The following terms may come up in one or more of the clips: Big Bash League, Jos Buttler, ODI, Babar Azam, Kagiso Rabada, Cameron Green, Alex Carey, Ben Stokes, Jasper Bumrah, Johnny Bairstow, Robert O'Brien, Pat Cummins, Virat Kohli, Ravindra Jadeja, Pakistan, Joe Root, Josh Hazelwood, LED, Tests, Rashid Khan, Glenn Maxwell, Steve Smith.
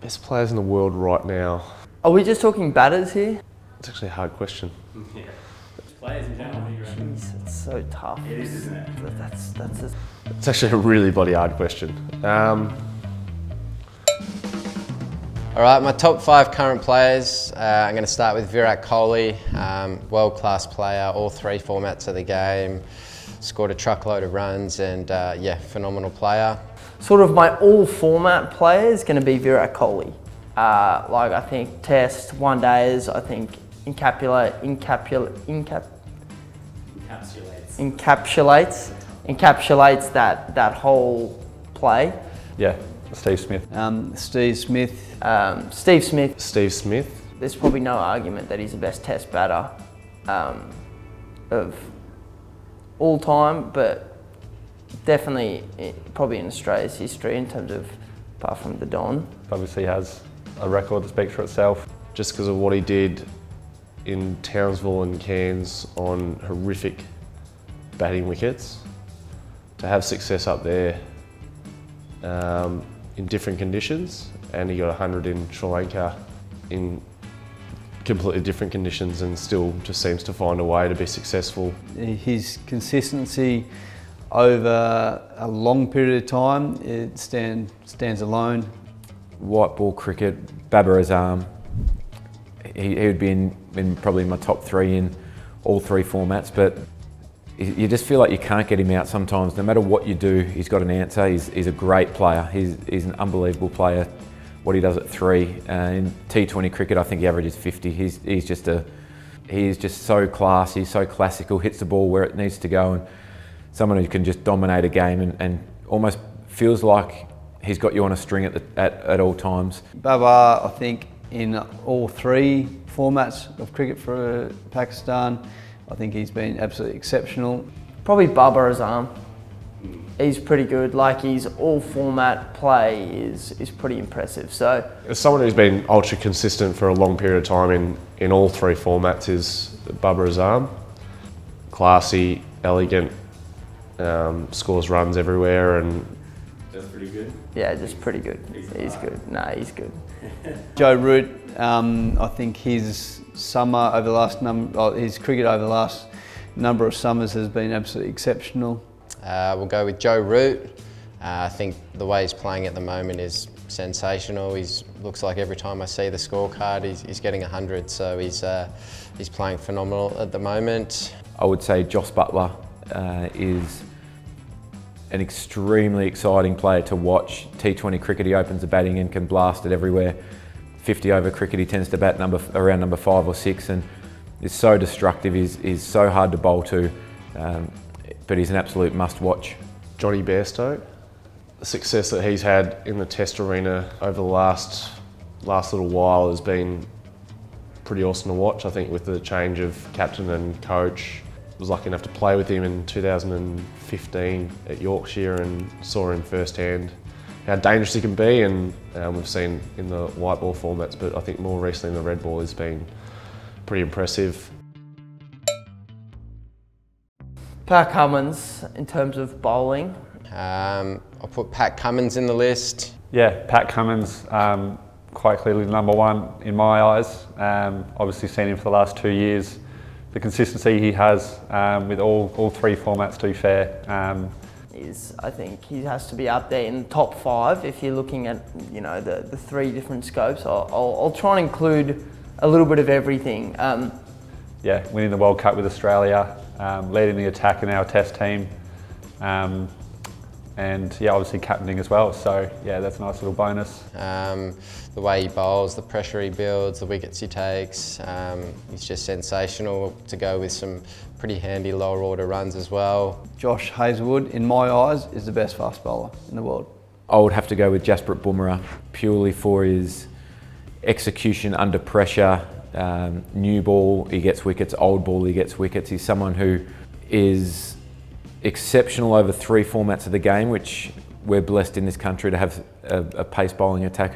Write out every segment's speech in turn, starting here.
Best players in the world right now. Are we just talking batters here? It's actually a hard question. Yeah. Players in general, you reckon? Jeez, it's so tough. It is, isn't it? That's a... It's actually a really bloody hard question. All right, my top five current players. I'm going to start with Virat Kohli, world-class player, all three formats of the game, scored a truckload of runs and, yeah, phenomenal player. Sort of my all-format player is going to be Virat Kohli. Like, I think Test, One Days, I think encapsulates that whole play. Yeah. Steve Smith. Steve Smith. There's probably no argument that he's the best Test batter of all time, but definitely probably in Australia's history in terms of, apart from the Don. Obviously has a record that speaks for itself. Just because of what he did in Townsville and Cairns on horrific batting wickets, to have success up there in different conditions, and he got 100 in Sri Lanka in completely different conditions and still just seems to find a way to be successful. His consistency over a long period of time, it stands alone. White ball cricket, Babar Azam, he would be in probably my top three in all three formats, but you just feel like you can't get him out sometimes. No matter what you do, he's got an answer. He's a great player. He's an unbelievable player. What he does at three, in T20 cricket, I think he averages 50. He's just so class. He's so classical. Hits the ball where it needs to go, and someone who can just dominate a game and almost feels like he's got you on a string at all times. Babar, I think in all three formats of cricket for Pakistan, I think he's been absolutely exceptional. Probably Babar Azam. He's pretty good. Like, his all-format play is pretty impressive. So, as someone who's been ultra consistent for a long period of time in all three formats is Babar Azam. Classy, elegant, scores runs everywhere, and that's pretty good. Yeah, just pretty good. He's good. Nah, he's good. Joe Root, I think his summer over the last his cricket over the last number of summers has been absolutely exceptional. We'll go with Joe Root. I think the way he's playing at the moment is sensational. He's looks like every time I see the scorecard, he's getting 100. So he's playing phenomenal at the moment. I would say Jos Buttler is an extremely exciting player to watch. T20 cricket, he opens the batting and can blast it everywhere. 50 over cricket, he tends to bat around number 5 or 6, and is so destructive, he's so hard to bowl to, but he's an absolute must-watch. Johnny Bairstow, the success that he's had in the Test arena over the last little while has been pretty awesome to watch. I think with the change of captain and coach, I was lucky enough to play with him in 2015 at Yorkshire and saw him firsthand how dangerous he can be, and we've seen in the white ball formats, but I think more recently in the red ball has been pretty impressive. Pat Cummins in terms of bowling. I'll put Pat Cummins in the list. Yeah, Pat Cummins, quite clearly number one in my eyes. Obviously seen him for the last 2 years. The consistency he has with all three formats, to be fair. I think he has to be up there in the top five if you're looking at, you know, the three different scopes. I'll try and include a little bit of everything. Yeah, winning the World Cup with Australia, leading the attack in our Test team, and yeah, obviously captaining as well. So yeah, that's a nice little bonus. The way he bowls, the pressure he builds, the wickets he takes, he's just sensational, to go with some pretty handy lower order runs as well. Josh Hazelwood, in my eyes, is the best fast bowler in the world. I would have to go with Jasper Bumrah, purely for his execution under pressure. New ball, he gets wickets. Old ball, he gets wickets. He's someone who is exceptional over three formats of the game, which we're blessed in this country to have a pace bowling attack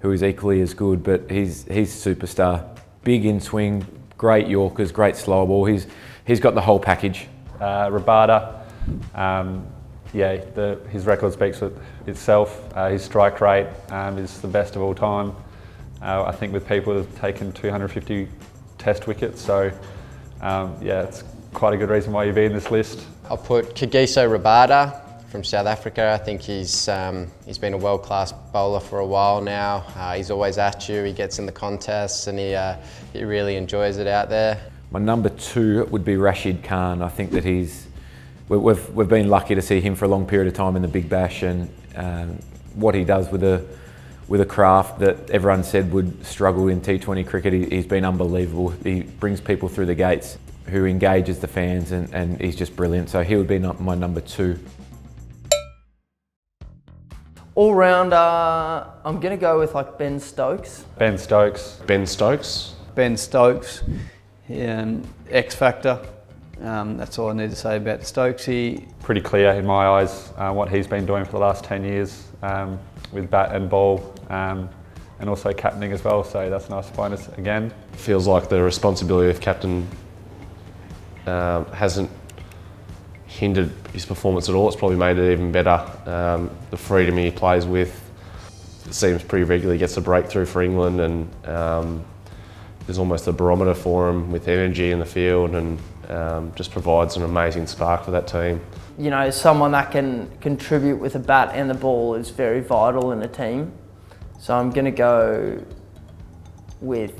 who is equally as good, but he's superstar. Big in swing, great Yorkers, great slow ball. He's got the whole package. Rabada, yeah, his record speaks for itself. His strike rate is the best of all time. I think with people that have taken 250 test wickets, so yeah, it's quite a good reason why you'd be in this list. I'll put Kagiso Rabada from South Africa. I think he's been a world-class bowler for a while now. He's always at you, he gets in the contests and he really enjoys it out there. My number two would be Rashid Khan. I think that we've been lucky to see him for a long period of time in the Big Bash, and what he does with a craft that everyone said would struggle in T20 cricket, he's been unbelievable. He brings people through the gates who engages the fans, and he's just brilliant. So he would be my number two. All-rounder, I'm going to go with like Ben Stokes. Ben Stokes. Ben Stokes. Ben Stokes, X-Factor. That's all I need to say about Stokes. Pretty clear in my eyes what he's been doing for the last 10 years with bat and ball, and also captaining as well, so that's nice to find us again. Feels like the responsibility of captain hasn't hindered his performance at all. It's probably made it even better. The freedom he plays with, it seems pretty regularly gets a breakthrough for England, and there's almost a barometer for him with energy in the field, and just provides an amazing spark for that team. You know, someone that can contribute with a bat and the ball is very vital in a team. So I'm going to go with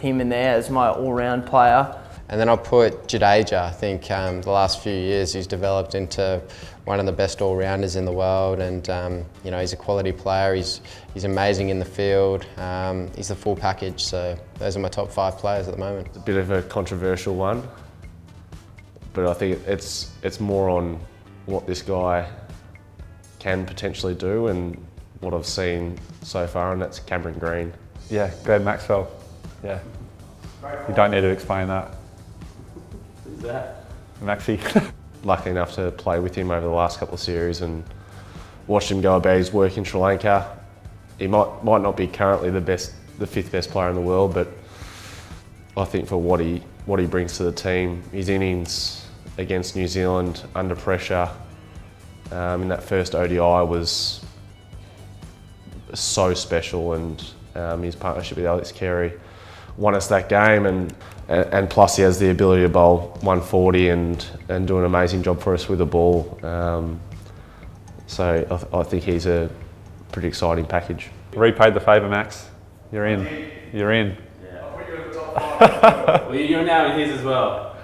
him in there as my all-round player. And then I'll put Jadeja. I think the last few years he's developed into one of the best all-rounders in the world, and you know, he's a quality player, he's amazing in the field, he's the full package, so those are my top five players at the moment. It's a bit of a controversial one, but I think it's more on what this guy can potentially do and what I've seen so far, and that's Cameron Green. Yeah, Glenn Maxwell, yeah. You don't need to explain that. Who's that? Maxie. Lucky enough to play with him over the last couple of series and watch him go about his work in Sri Lanka. He might not be currently the fifth best player in the world, but I think for what he brings to the team, his innings against New Zealand under pressure in that first ODI was so special, and his partnership with Alex Carey won us that game, and plus he has the ability to bowl 140 and do an amazing job for us with the ball. So I think he's a pretty exciting package. Repaid the favour, Max. You're in. You're in. Yeah. Well, you're now in his as well.